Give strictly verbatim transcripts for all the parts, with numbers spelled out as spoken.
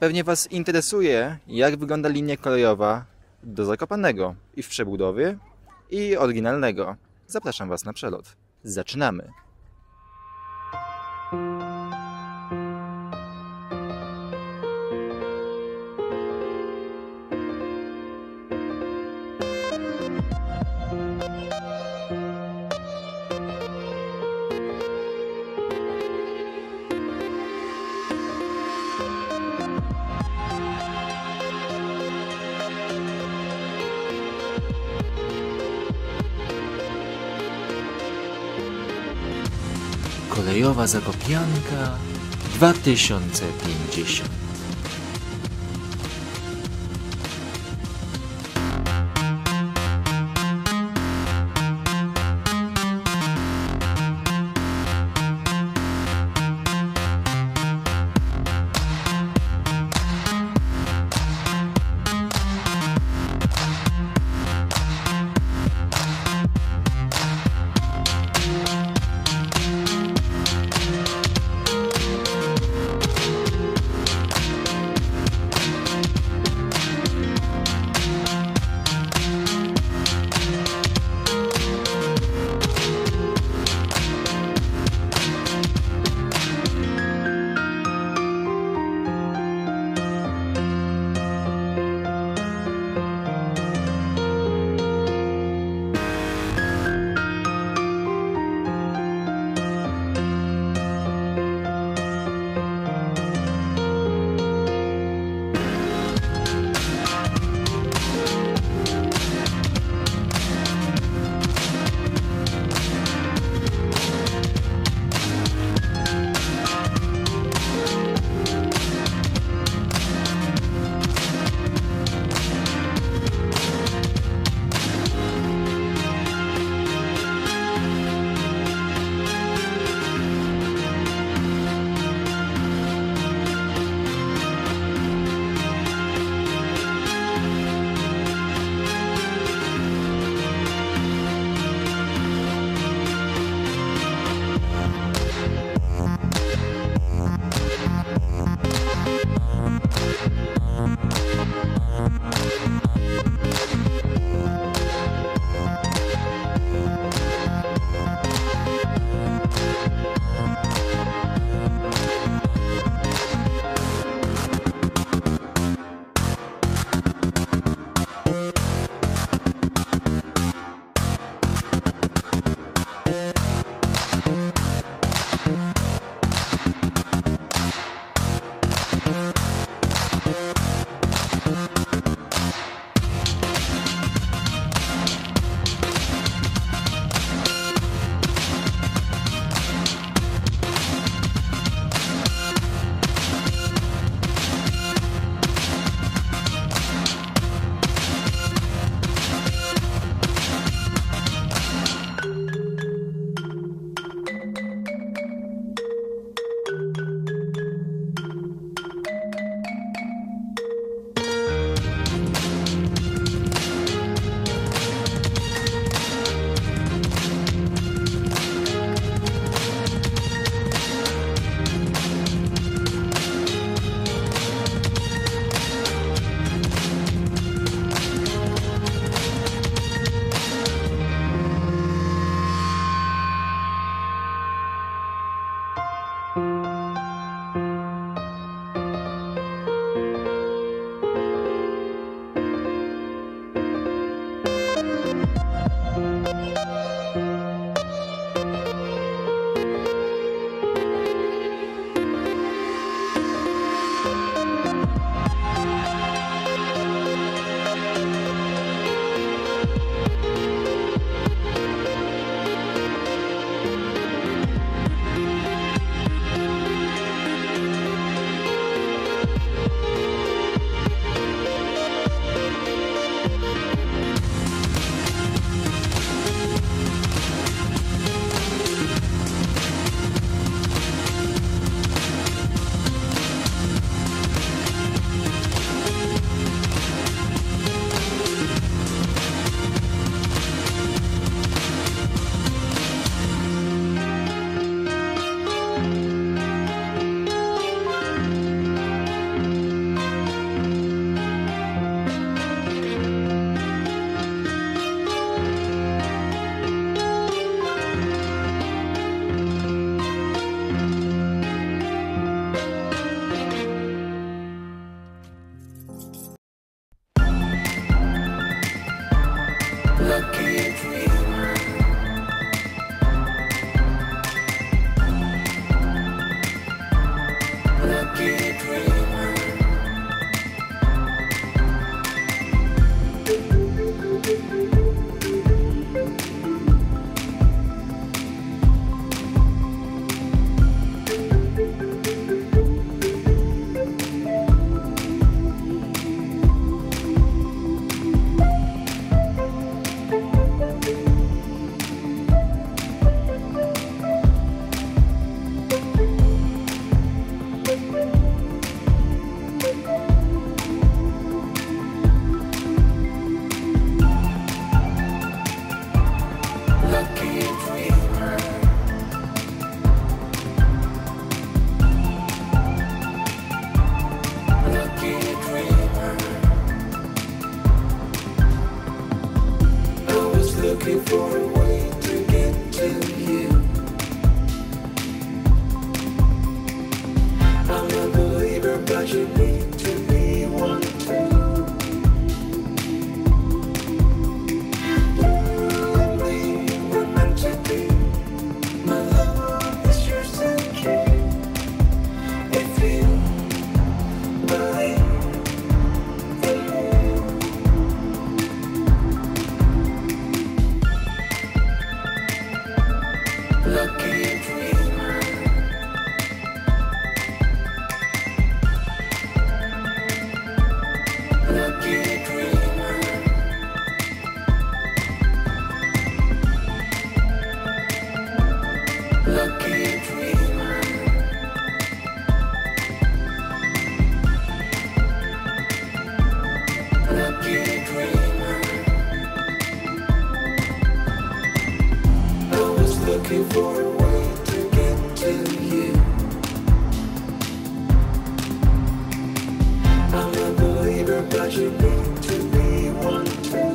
Pewnie Was interesuje, jak wygląda linia kolejowa do Zakopanego i w przebudowie, i oryginalnego. Zapraszam Was na przelot. Zaczynamy! Kolejowa Zakopianka dwa tysiące pięćdziesiąt. What you mean to me, one thing. You and me were meant to be. My love is yours and key. If you believe in me, lucky dreamer. Lucky dreamer, lucky dreamer. I was looking for a way to get to you. I'm a believer, but you need to be one too.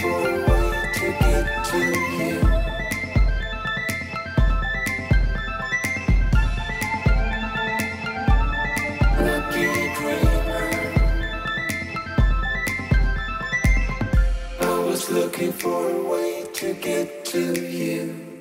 Looking for a way to get to you. Lucky dreamer. I was looking for a way to get to you.